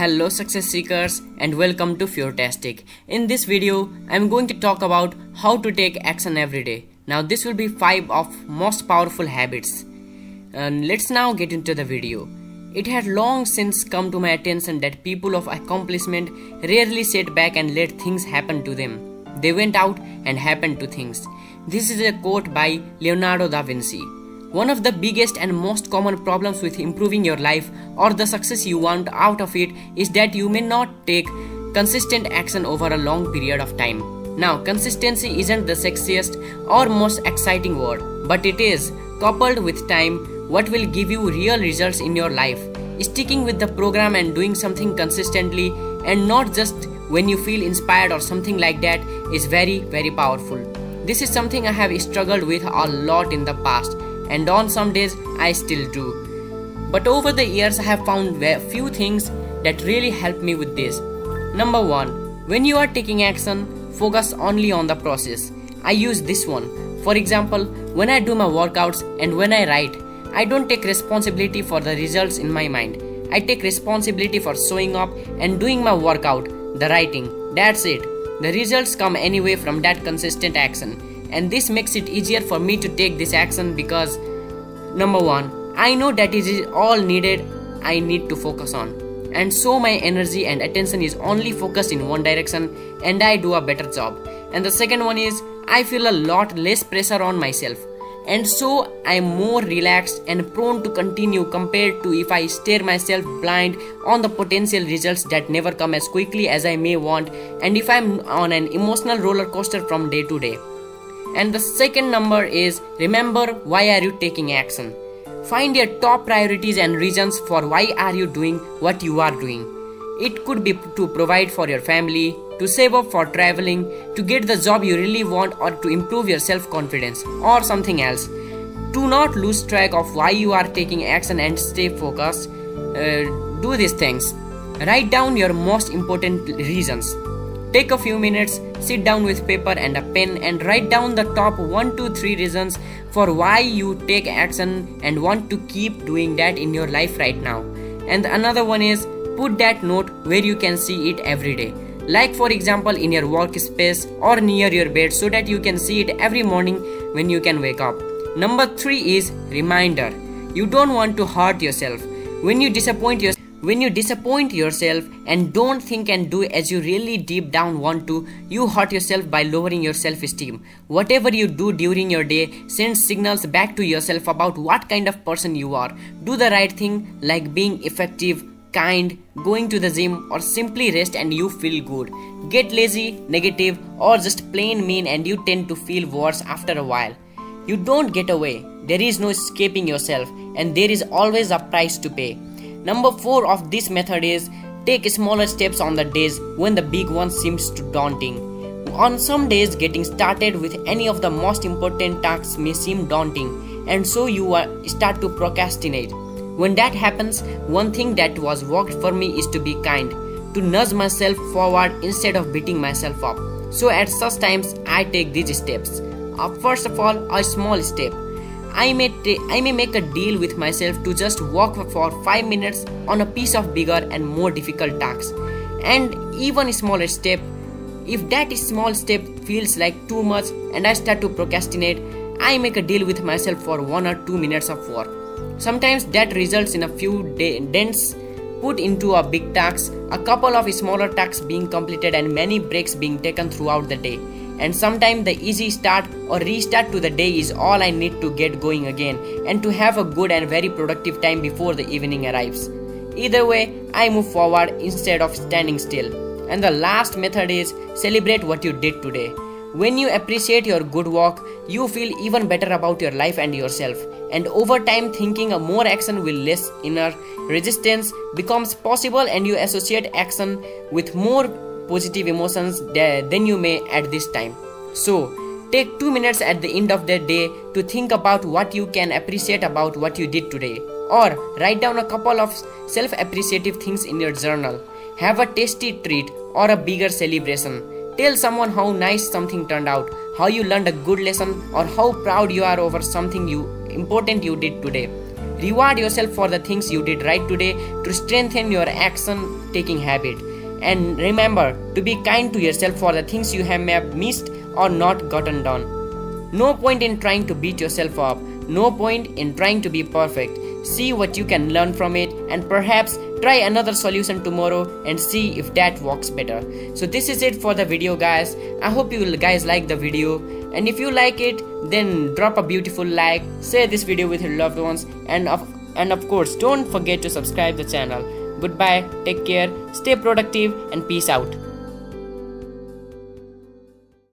Hello success seekers and welcome to Furetastic. In this video, I am going to talk about how to take action every day. Now this will be 5 of most powerful habits. And let's now get into the video. It had long since come to my attention that people of accomplishment rarely sit back and let things happen to them. They went out and happened to things. This is a quote by Leonardo da Vinci. One of the biggest and most common problems with improving your life or the success you want out of it is that you may not take consistent action over a long period of time. Now, consistency isn't the sexiest or most exciting word, but it is, coupled with time, what will give you real results in your life. Sticking with the program and doing something consistently and not just when you feel inspired or something like that is very, very powerful. This is something I have struggled with a lot in the past. And on some days I still do. But over the years I have found a few things that really help me with this. Number 1. When you are taking action, focus only on the process. I use this one. For example, when I do my workouts and when I write, I don't take responsibility for the results in my mind. I take responsibility for showing up and doing my workout, the writing. That's it. The results come anyway from that consistent action. And this makes it easier for me to take this action because number 1, I know that it is all needed I need to focus on, and so my energy and attention is only focused in one direction and I do a better job. And the second one is I feel a lot less pressure on myself, and so I am more relaxed and prone to continue compared to if I stare myself blind on the potential results that never come as quickly as I may want, and if I am on an emotional roller coaster from day to day. And the second number is remember why are you taking action. Find your top priorities and reasons for why are you doing what you are doing. It could be to provide for your family, to save up for traveling, to get the job you really want, or to improve your self-confidence or something else. Do not lose track of why you are taking action and stay focused. Do these things. Write down your most important reasons. Take a few minutes, sit down with paper and a pen and write down the top 1 to 3 reasons for why you take action and want to keep doing that in your life right now. And another one is put that note where you can see it every day. Like for example in your workspace or near your bed so that you can see it every morning when you can wake up. Number 3 is reminder. You don't want to hurt yourself. When you disappoint yourself and don't think and do as you really deep down want to, you hurt yourself by lowering your self-esteem. Whatever you do during your day sends signals back to yourself about what kind of person you are. Do the right thing like being effective, kind, going to the gym, or simply rest and you feel good. Get lazy, negative, or just plain mean and you tend to feel worse after a while. You don't get away. There is no escaping yourself and there is always a price to pay. Number 4 of this method is take smaller steps on the days when the big one seems too daunting. On some days, getting started with any of the most important tasks may seem daunting, and so you start to procrastinate. When that happens, one thing that was worked for me is to be kind, to nudge myself forward instead of beating myself up. So at such times, I take these steps. First of all, a small step. I may make a deal with myself to just walk for 5 minutes on a piece of bigger and more difficult task. And even a smaller step, if that small step feels like too much and I start to procrastinate, I make a deal with myself for 1 or 2 minutes of work. Sometimes that results in a few dents put into a big task, a couple of smaller tasks being completed and many breaks being taken throughout the day. And sometimes the easy start or restart to the day is all I need to get going again and to have a good and very productive time before the evening arrives. Either way, I move forward instead of standing still. And the last method is celebrate what you did today. When you appreciate your good work, you feel even better about your life and yourself. And over time, thinking of more action with less inner resistance becomes possible and you associate action with more positive emotions than you may at this time. So, take 2 minutes at the end of the day to think about what you can appreciate about what you did today, or write down a couple of self-appreciative things in your journal. Have a tasty treat or a bigger celebration. Tell someone how nice something turned out, how you learned a good lesson, or how proud you are over something important you did today. Reward yourself for the things you did right today to strengthen your action-taking habit. And remember to be kind to yourself for the things you have missed or not gotten done. No point in trying to beat yourself up. No point in trying to be perfect. See what you can learn from it and perhaps try another solution tomorrow and see if that works better. So this is it for the video, guys. I hope you guys like the video, and if you like it, then drop a beautiful like, share this video with your loved ones, and of course don't forget to subscribe the channel. Goodbye, take care, stay productive, and peace out.